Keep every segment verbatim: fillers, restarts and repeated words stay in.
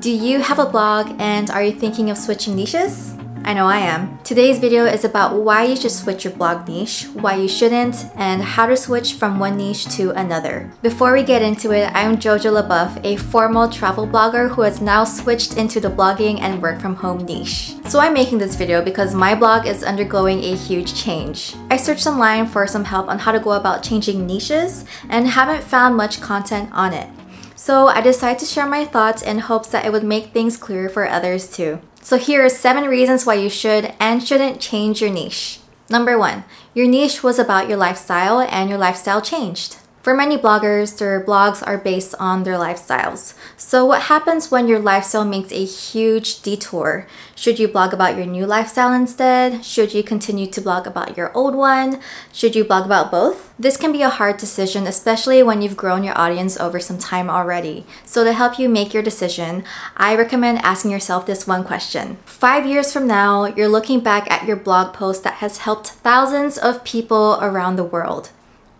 Do you have a blog and are you thinking of switching niches? I know I am. Today's video is about why you should switch your blog niche, why you shouldn't, and how to switch from one niche to another. Before we get into it, I'm Jojo LaBeouf, a former travel blogger who has now switched into the blogging and work from home niche. So I'm making this video because my blog is undergoing a huge change. I searched online for some help on how to go about changing niches and haven't found much content on it. So I decided to share my thoughts in hopes that it would make things clearer for others too. So here are seven reasons why you should and shouldn't change your niche. Number one, your niche was about your lifestyle and your lifestyle changed. For many bloggers, their blogs are based on their lifestyles. So what happens when your lifestyle makes a huge detour? Should you blog about your new lifestyle instead? Should you continue to blog about your old one? Should you blog about both? This can be a hard decision, especially when you've grown your audience over some time already. So to help you make your decision, I recommend asking yourself this one question. Five years from now, you're looking back at your blog post that has helped thousands of people around the world.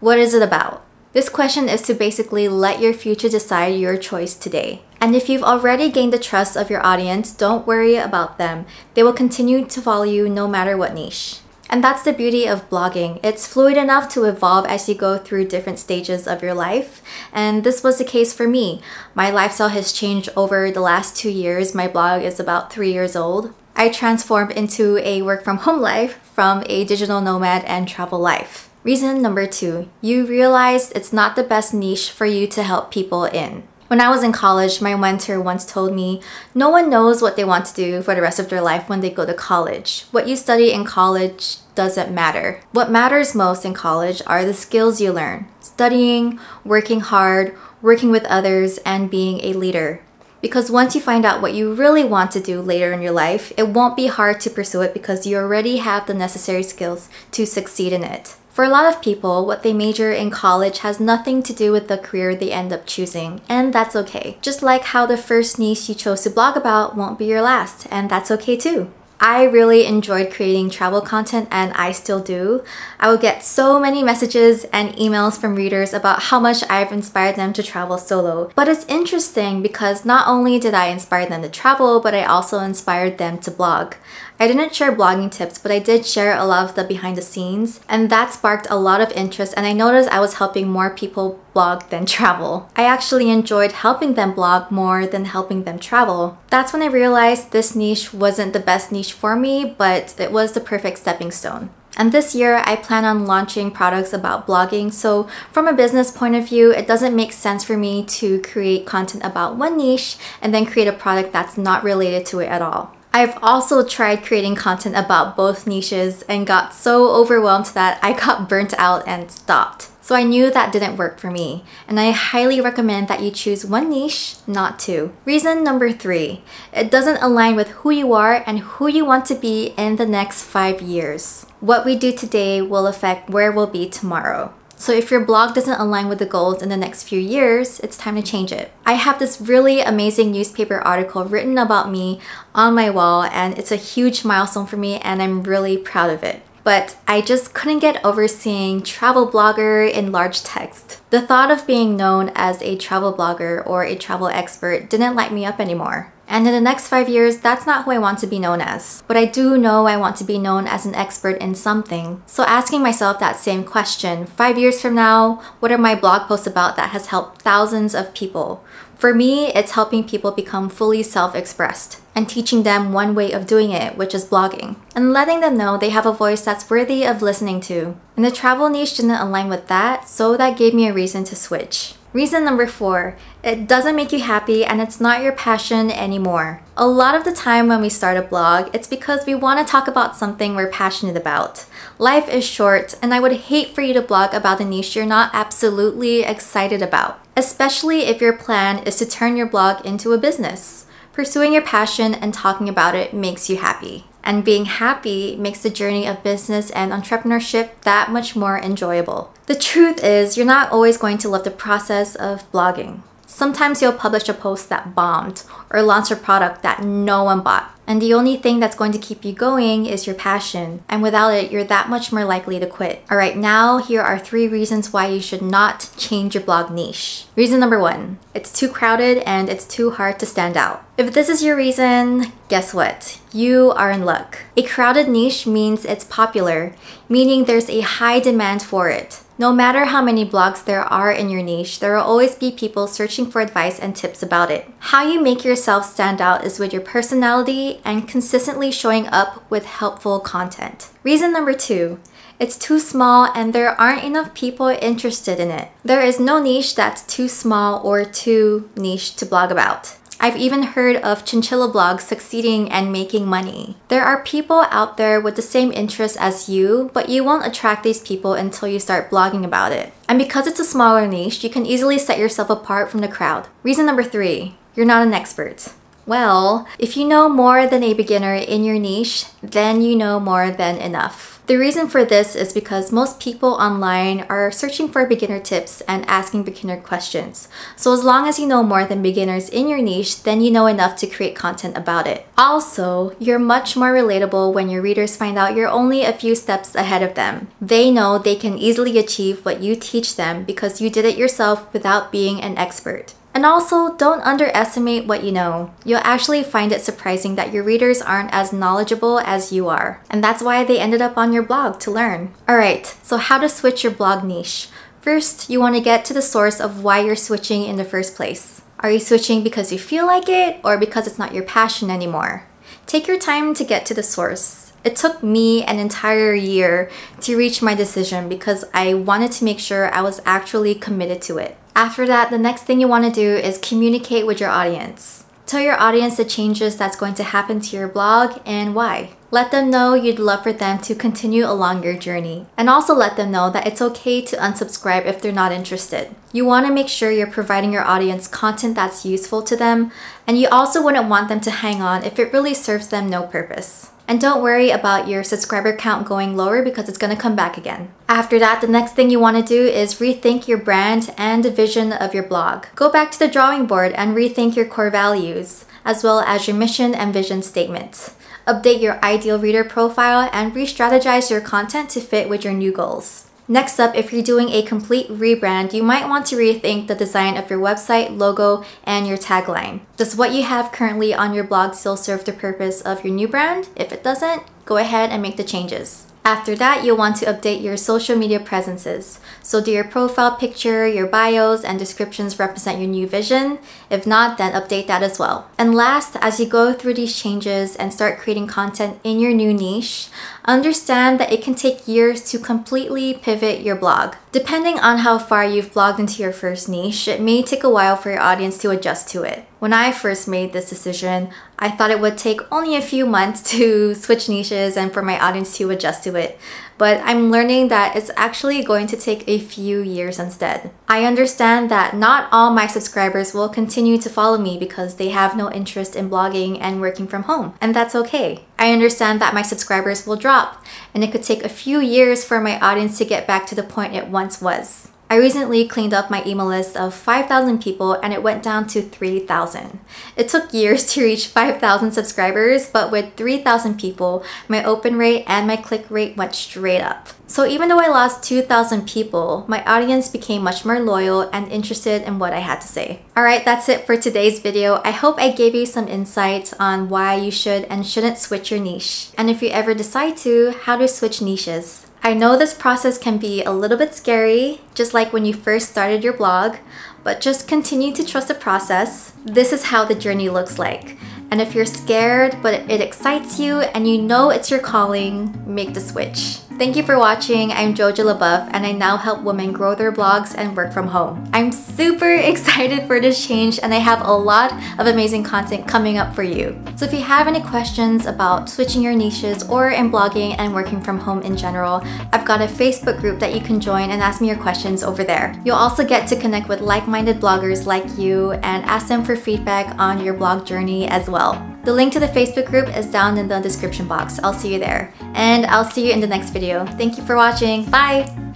What is it about? This question is to basically let your future decide your choice today. And if you've already gained the trust of your audience, don't worry about them. They will continue to follow you no matter what niche. And that's the beauty of blogging. It's fluid enough to evolve as you go through different stages of your life. And this was the case for me. My lifestyle has changed over the last two years. My blog is about three years old. I transformed into a work from home life from a digital nomad and travel life. Reason number two, you realized it's not the best niche for you to help people in. When I was in college, my mentor once told me, no one knows what they want to do for the rest of their life when they go to college. What you study in college doesn't matter. What matters most in college are the skills you learn, studying, working hard, working with others, and being a leader. Because once you find out what you really want to do later in your life, it won't be hard to pursue it because you already have the necessary skills to succeed in it. For a lot of people, what they major in college has nothing to do with the career they end up choosing, and that's okay. Just like how the first niche you chose to blog about won't be your last, and that's okay too. I really enjoyed creating travel content, and I still do. I would get so many messages and emails from readers about how much I've inspired them to travel solo. But it's interesting because not only did I inspire them to travel, but I also inspired them to blog. I didn't share blogging tips, but I did share a lot of the behind the scenes, and that sparked a lot of interest, and I noticed I was helping more people blog than travel. I actually enjoyed helping them blog more than helping them travel. That's when I realized this niche wasn't the best niche for me, but it was the perfect stepping stone. And this year, I plan on launching products about blogging, so from a business point of view, it doesn't make sense for me to create content about one niche and then create a product that's not related to it at all. I've also tried creating content about both niches and got so overwhelmed that I got burnt out and stopped. So I knew that didn't work for me, and I highly recommend that you choose one niche, not two. Reason number three, it doesn't align with who you are and who you want to be in the next five years. What we do today will affect where we'll be tomorrow. So if your blog doesn't align with the goals in the next few years, it's time to change it. I have this really amazing newspaper article written about me on my wall, and it's a huge milestone for me, and I'm really proud of it. But I just couldn't get over seeing travel blogger in large text. The thought of being known as a travel blogger or a travel expert didn't light me up anymore. And in the next five years, that's not who I want to be known as. But I do know I want to be known as an expert in something. So asking myself that same question, five years from now, what are my blog posts about that has helped thousands of people? For me, it's helping people become fully self-expressed and teaching them one way of doing it, which is blogging, and letting them know they have a voice that's worthy of listening to. And the travel niche didn't align with that, so that gave me a reason to switch. Reason number four, it doesn't make you happy and it's not your passion anymore. A lot of the time when we start a blog, it's because we want to talk about something we're passionate about. Life is short, and I would hate for you to blog about a niche you're not absolutely excited about, especially if your plan is to turn your blog into a business. Pursuing your passion and talking about it makes you happy. And being happy makes the journey of business and entrepreneurship that much more enjoyable. The truth is, you're not always going to love the process of blogging. Sometimes you'll publish a post that bombed or launch a product that no one bought. And the only thing that's going to keep you going is your passion. And without it, you're that much more likely to quit. All right, now here are three reasons why you should not change your blog niche. Reason number one, it's too crowded and it's too hard to stand out. If this is your reason, guess what? You are in luck. A crowded niche means it's popular, meaning there's a high demand for it. No matter how many blogs there are in your niche, there will always be people searching for advice and tips about it. How you make yourself stand out is with your personality and consistently showing up with helpful content. Reason number two, it's too small and there aren't enough people interested in it. There is no niche that's too small or too niche to blog about. I've even heard of chinchilla blogs succeeding and making money. There are people out there with the same interests as you, but you won't attract these people until you start blogging about it. And because it's a smaller niche, you can easily set yourself apart from the crowd. Reason number three, you're not an expert. Well, if you know more than a beginner in your niche, then you know more than enough. The reason for this is because most people online are searching for beginner tips and asking beginner questions. So as long as you know more than beginners in your niche, then you know enough to create content about it. Also, you're much more relatable when your readers find out you're only a few steps ahead of them. They know they can easily achieve what you teach them because you did it yourself without being an expert. And also, don't underestimate what you know. You'll actually find it surprising that your readers aren't as knowledgeable as you are. And that's why they ended up on your blog to learn. Alright, so how to switch your blog niche. First, you want to get to the source of why you're switching in the first place. Are you switching because you feel like it or because it's not your passion anymore? Take your time to get to the source. It took me an entire year to reach my decision because I wanted to make sure I was actually committed to it. After that, the next thing you want to do is communicate with your audience. Tell your audience the changes that's going to happen to your blog and why. Let them know you'd love for them to continue along your journey. And also let them know that it's okay to unsubscribe if they're not interested. You want to make sure you're providing your audience content that's useful to them, and you also wouldn't want them to hang on if it really serves them no purpose. And don't worry about your subscriber count going lower because it's going to come back again. After that, the next thing you want to do is rethink your brand and the vision of your blog. Go back to the drawing board and rethink your core values, as well as your mission and vision statements. Update your ideal reader profile and re-strategize your content to fit with your new goals. Next up, if you're doing a complete rebrand, you might want to rethink the design of your website, logo, and your tagline. Does what you have currently on your blog still serve the purpose of your new brand? If it doesn't, go ahead and make the changes. After that, you'll want to update your social media presences. So do your profile picture, your bios, and descriptions represent your new vision? If not, then update that as well. And last, as you go through these changes and start creating content in your new niche, understand that it can take years to completely pivot your blog. Depending on how far you've blogged into your first niche, it may take a while for your audience to adjust to it. When I first made this decision, I thought it would take only a few months to switch niches and for my audience to adjust to it, but I'm learning that it's actually going to take a few years instead. I understand that not all my subscribers will continue to follow me because they have no interest in blogging and working from home, and that's okay. I understand that my subscribers will drop, and it could take a few years for my audience to get back to the point it once was. I recently cleaned up my email list of five thousand people and it went down to three thousand. It took years to reach five thousand subscribers, but with three thousand people, my open rate and my click rate went straight up. So even though I lost two thousand people, my audience became much more loyal and interested in what I had to say. Alright, that's it for today's video. I hope I gave you some insights on why you should and shouldn't switch your niche. And if you ever decide to, how to switch niches. I know this process can be a little bit scary, just like when you first started your blog, but just continue to trust the process. This is how the journey looks like. And if you're scared, but it excites you and you know it's your calling, make the switch. Thank you for watching. I'm Jojo LaBeouf and I now help women grow their blogs and work from home. I'm super excited for this change and I have a lot of amazing content coming up for you. So if you have any questions about switching your niches or in blogging and working from home in general, I've got a Facebook group that you can join and ask me your questions over there. You'll also get to connect with like-minded bloggers like you and ask them for feedback on your blog journey as well. The link to the Facebook group is down in the description box. I'll see you there. And I'll see you in the next video. Thank you for watching. Bye!